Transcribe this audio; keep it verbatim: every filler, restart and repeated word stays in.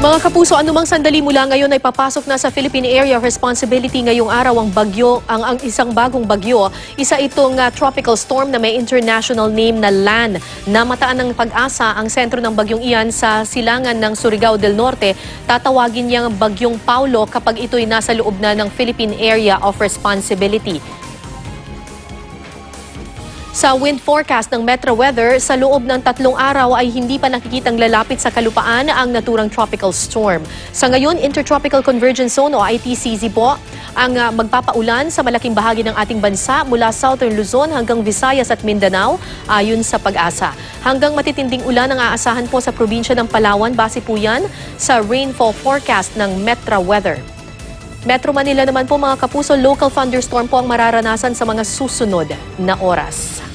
Mga kapuso, anumang sandali mula ngayon ay papasok na sa Philippine Area of Responsibility ngayong araw ang bagyo, ang, ang isang bagong bagyo. Isa itong uh, tropical storm na may international name na LAN. Namataan ng pag-asa ang sentro ng bagyong iyan sa silangan ng Surigao del Norte. Tatawagin niyang bagyong Paulo kapag ito'y nasa loob na ng Philippine Area of Responsibility. Sa wind forecast ng Metro Weather, sa loob ng tatlong araw ay hindi pa nakikitang lalapit sa kalupaan ang naturang tropical storm. Sa ngayon, Intertropical Convergence Zone o I T C Z po ang uh, magpapaulan sa malaking bahagi ng ating bansa mula Southern Luzon hanggang Visayas at Mindanao ayon sa pag-asa. Hanggang matitinding ulan ang aasahan po sa probinsya ng Palawan, base po yan sa rainfall forecast ng Metro Weather. Metro Manila naman po mga kapuso, local thunderstorm po ang mararanasan sa mga susunod na oras.